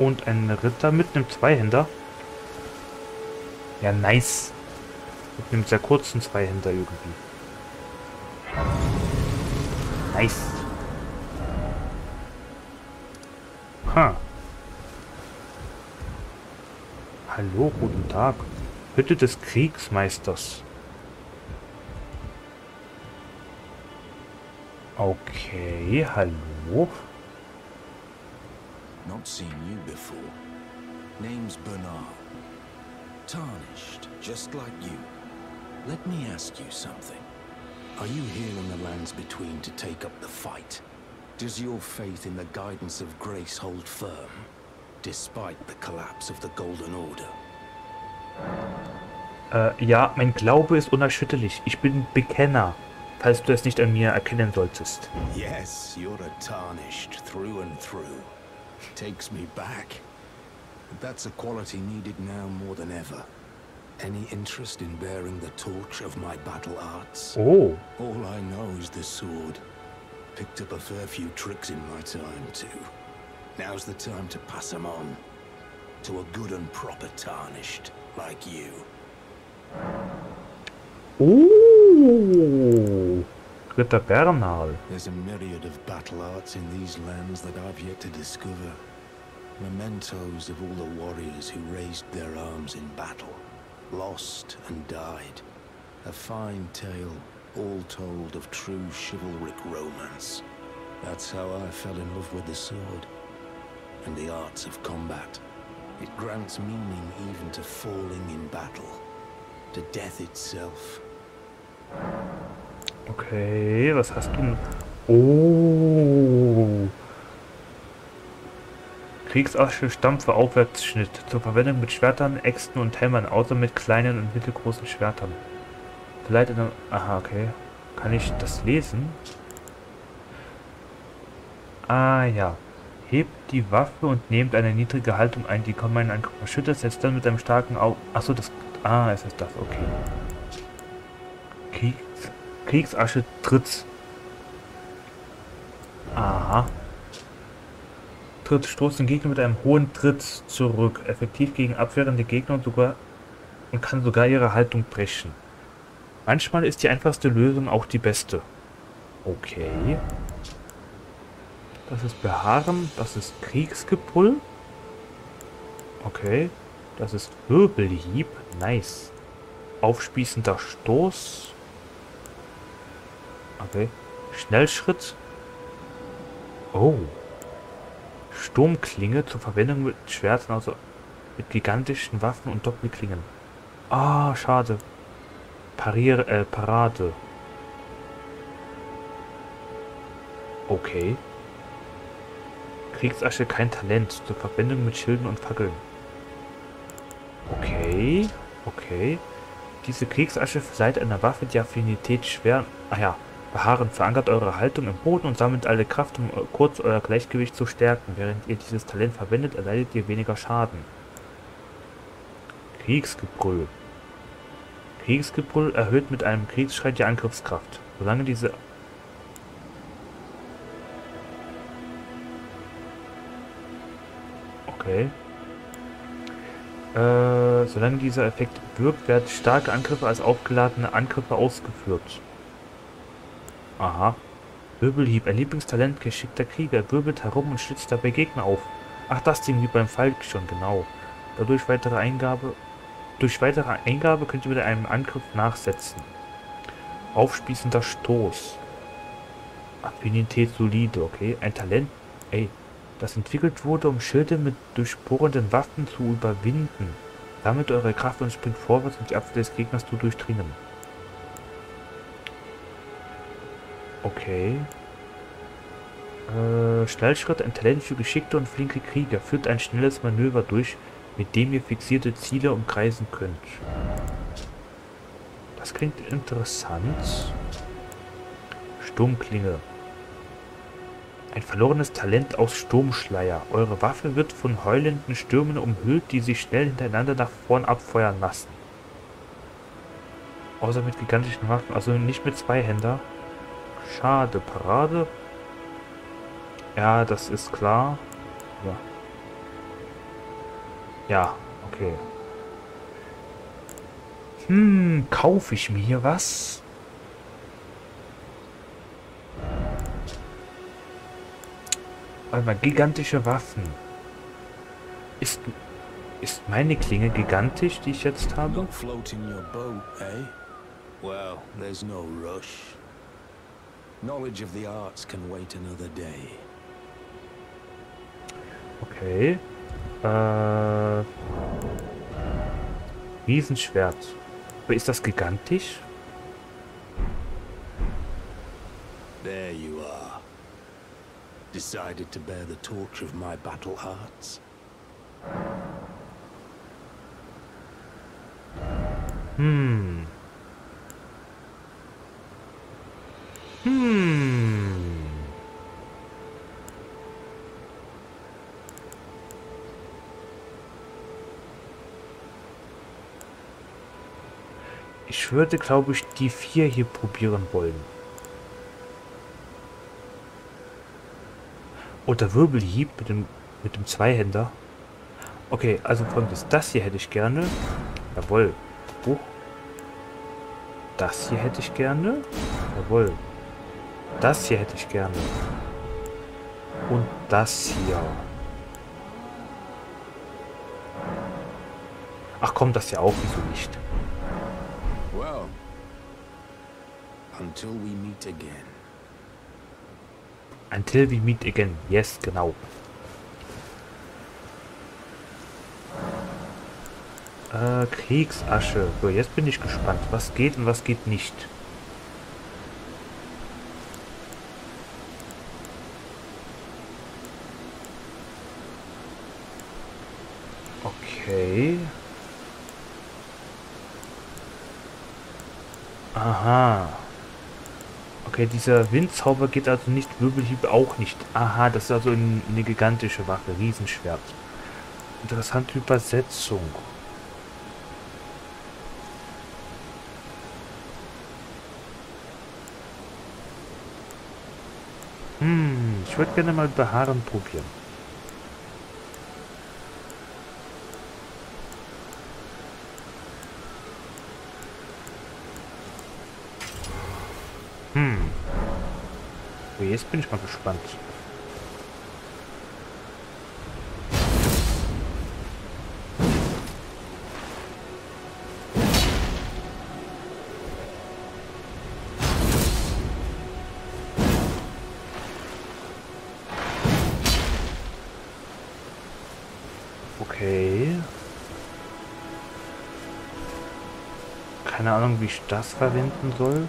Und ein Ritter mit einem Zweihänder. Ja, nice. Mit einem sehr kurzen Zweihänder irgendwie. Nice. Ha. Hallo, guten Tag. Hütte des Kriegsmeisters. Okay, hallo. Not seen you before. Name's Bernard. Tarnished, just like you. Let me ask you something. Are you here in the lands between to take up the fight? Does your faith in the guidance of grace hold firm, despite the collapse of the Golden Order? Ja, mein Glaube ist unerschütterlich. Ich bin Bekenner, falls du es nicht an mir erkennen solltest. Yes, you're a tarnished through and through. Takes me back. That's a quality needed now more than ever. Any interest in bearing the torch of my battle arts? Oh. All I know is the sword. Picked up a fair few tricks in my time too. Now's the time to pass them on to a good and proper tarnished like you. Ooh. Ritter Bernard. There's a myriad of battle arts in these lands that I've yet to discover. Mementos of all the warriors who raised their arms in battle, lost and died. A fine tale, all told, of true chivalric romance. That's how I fell in love with the sword and the arts of combat. It grants meaning even to falling in battle, to death itself. Okay, was hast du? Oh. Kriegsasche stammt für Aufwärtsschnitt. Zur Verwendung mit Schwertern, Äxten und Hämmern, außer mit kleinen und mittelgroßen Schwertern. Vielleicht in einem... Aha, okay. Kann ich das lesen? Ah, ja. Hebt die Waffe und nehmt eine niedrige Haltung ein, die gemeinen Angriff verschüttet, setzt dann mit einem starken Auge... Achso, das... Ah, es ist das, okay. Kriegsasche tritt. Aha. Tritt stoßt den Gegner mit einem hohen Tritt zurück, effektiv gegen abwehrende Gegner und kann sogar ihre Haltung brechen. Manchmal ist die einfachste Lösung auch die beste. Okay. Das ist Beharren, das ist Kriegsgebrüll. Okay. Das ist Wirbelhieb, nice. Aufspießender Stoß. Okay. Schnellschritt. Oh. Sturmklinge zur Verwendung mit Schwertern, also mit gigantischen Waffen und Doppelklingen. Ah, schade. Parade. Okay. Kriegsasche kein Talent zur Verwendung mit Schilden und Fackeln. Okay. Okay. Diese Kriegsasche verleiht einer Waffe die Affinität schwer. Ah ja. Beharren, verankert eure Haltung im Boden und sammelt alle Kraft, um kurz euer Gleichgewicht zu stärken. Während ihr dieses Talent verwendet, erleidet ihr weniger Schaden. Kriegsgebrüll. Kriegsgebrüll erhöht mit einem Kriegsschrei die Angriffskraft. Solange diese... Okay. Solange dieser Effekt wirkt, werden starke Angriffe als aufgeladene Angriffe ausgeführt. Aha. Wirbelhieb, ein Lieblingstalent, geschickter Krieger, wirbelt herum und schlitzt dabei Gegner auf. Ach, das Ding wie beim Falk schon, genau. Durch weitere Eingabe könnt ihr mit einem Angriff nachsetzen. Aufspießender Stoß. Affinität solide, okay. Ein Talent, ey, das entwickelt wurde, um Schilde mit durchbohrenden Waffen zu überwinden. Damit eure Kraft und Sprint vorwärts und die Abwehr des Gegners zu durchdringen. Okay. Schnellschritt, ein Talent für geschickte und flinke Krieger. Führt ein schnelles Manöver durch, mit dem ihr fixierte Ziele umkreisen könnt. Das klingt interessant. Sturmklinge. Ein verlorenes Talent aus Sturmschleier. Eure Waffe wird von heulenden Stürmen umhüllt, die sich schnell hintereinander nach vorn abfeuern lassen. Außer mit gigantischen Haken. Also nicht mit Zweihänder. Schade. Parade. Ja, das ist klar. Ja. Ja, okay. Hm, kaufe ich mir was? Warte mal, gigantische Waffen. Ist meine Klinge gigantisch, die ich jetzt habe? Well, there's no rush. Knowledge of the arts can wait another day. Okay. Riesenschwert. Aber ist das gigantisch? There you are. Decided to bear the torch of my battle hearts. Hm. Hm. Ich würde, glaube ich, die 4 hier probieren wollen. Oder Wirbelhieb mit dem Zweihänder. Okay, also folgendes. Das hier hätte ich gerne. Jawohl. Oh. Das hier hätte ich gerne. Jawohl. Das hier hätte ich gerne. Und das hier. Ach komm, das ja auch. Wieso nicht? Well, until we meet again. Until we meet again. Yes, genau. Kriegsasche. So, jetzt bin ich gespannt. Was geht und was geht nicht. Okay. Aha. Okay, dieser Windzauber geht also nicht, Wirbelhieb auch nicht. Aha, das ist also eine gigantische Waffe, Riesenschwert. Interessante Übersetzung. Hm, ich würde gerne mal Behaaren probieren. Jetzt bin ich mal gespannt. Okay. Keine Ahnung, wie ich das verwenden soll.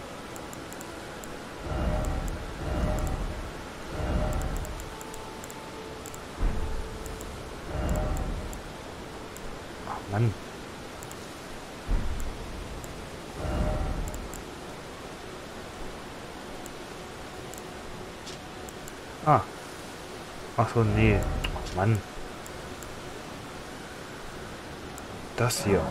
Ah. Ach so, nee. Oh Mann. Das hier.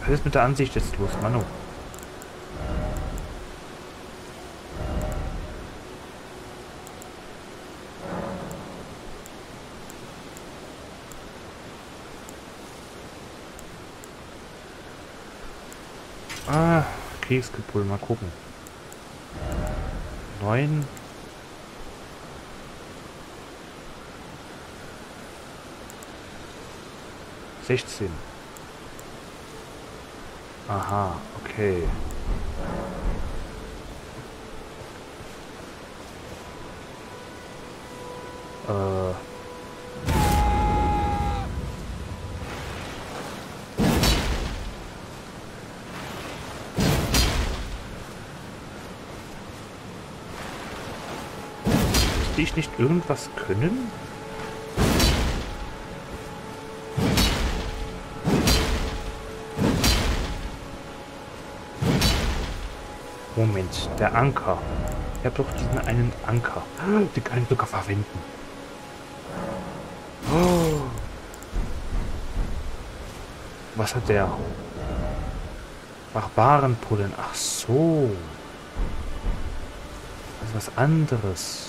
Was ist mit der Ansicht jetzt los, Manu? Ah, Kriegsgebrüll, mal gucken. 9. Sechzehn. Aha, okay. Ich nicht irgendwas können? Moment, der Anker. Ich habe doch diesen einen Anker. Den kann ich sogar verwenden. Oh. Was hat der? Barbarenpullen. Ach so. Das ist was anderes.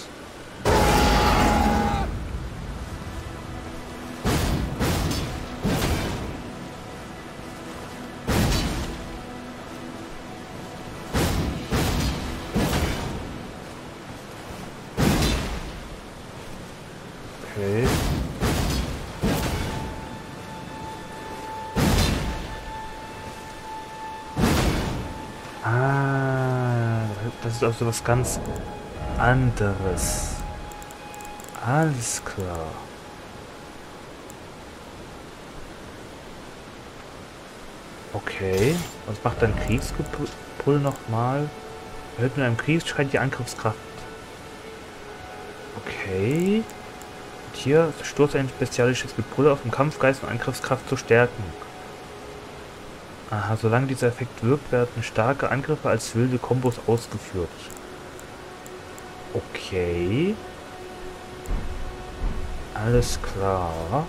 Das ist also was ganz anderes. Alles klar. Okay. Was macht dein Kriegsgepull nochmal? Erhöht mit einem Kriegsschreit die Angriffskraft. Okay. Und hier stoßt ein spezialisches Gepull auf, um Kampfgeist und Angriffskraft zu stärken. Aha, solange dieser Effekt wirkt, werden starke Angriffe als wilde Kombos ausgeführt. Okay. Alles klar.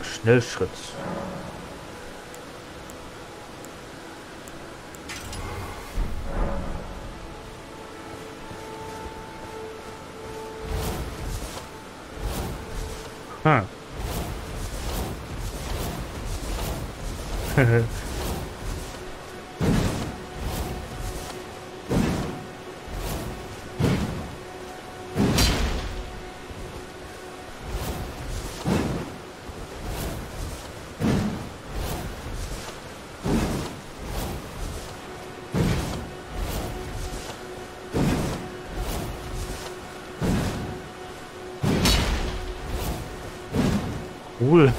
Schnellschritt. Hm. Cool.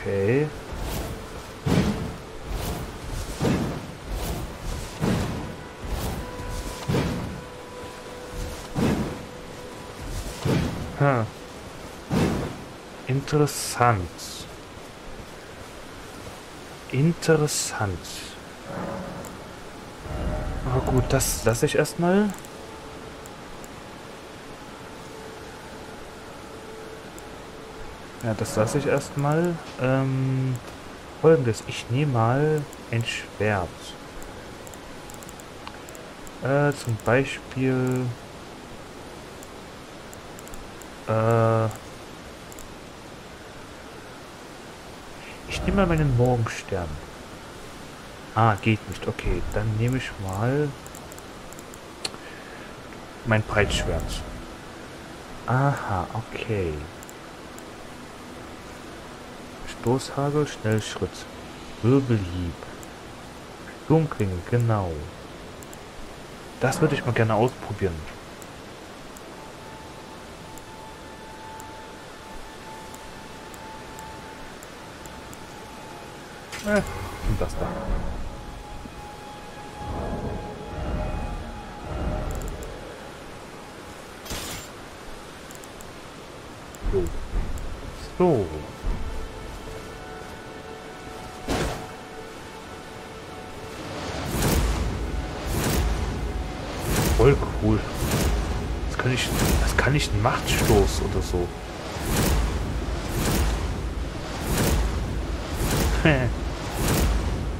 Okay. Hm. Interessant. Interessant. Aber gut, das lasse ich erstmal. Ja, das lasse ich erstmal. Folgendes, ich nehme mal ein Schwert. Zum Beispiel... Ich nehme mal meinen Morgenstern. Ah, geht nicht. Okay, dann nehme ich mal mein Breitschwert. Aha, okay. Stoßhagel, Schnellschritt. Wirbelhieb. Dunkling, genau. Das würde ich mal gerne ausprobieren. Und das da. So. So. Voll cool. Das kann ich einen Machtstoß oder so.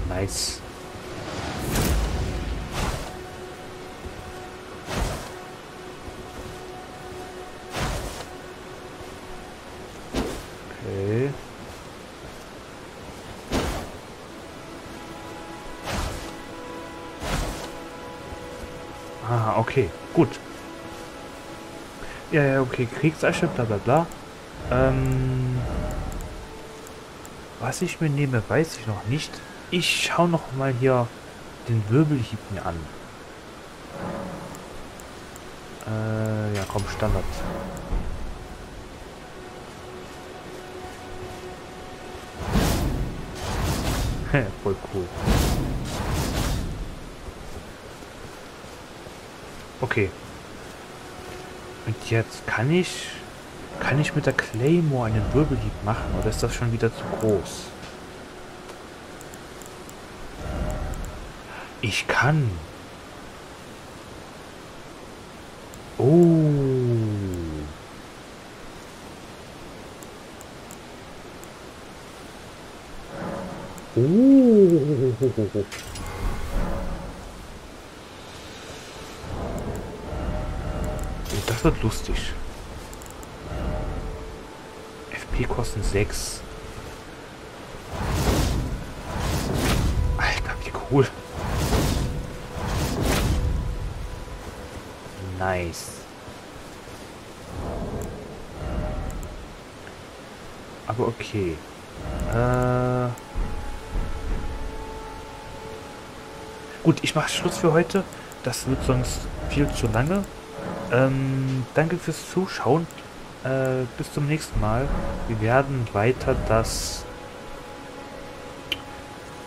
Nice. Okay. Ah, okay. Gut. Ja, ja, okay. Kriegsasche, bla bla bla. Was ich mir nehme, weiß ich noch nicht. Ich schaue noch mal hier den Wirbelhieb mir an. Ja komm, Standard. Voll cool. Okay. Und jetzt kann ich... Kann ich mit der Claymore einen Wirbelhieb machen? Oder ist das schon wieder zu groß? Ich kann... Oh... Oh... Das wird lustig. FP kosten 6. Alter, wie cool. Nice. Aber okay. Gut, ich mache Schluss für heute. Das wird sonst viel zu lange. Danke fürs Zuschauen. Bis zum nächsten Mal. Wir werden weiter das...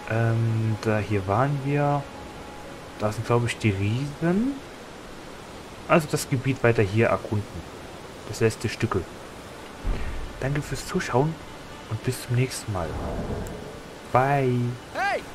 Da hier waren wir. Da sind, glaube ich, die Riesen. Also das Gebiet weiter hier erkunden. Das letzte Stückel. Danke fürs Zuschauen und bis zum nächsten Mal. Bye. Hey!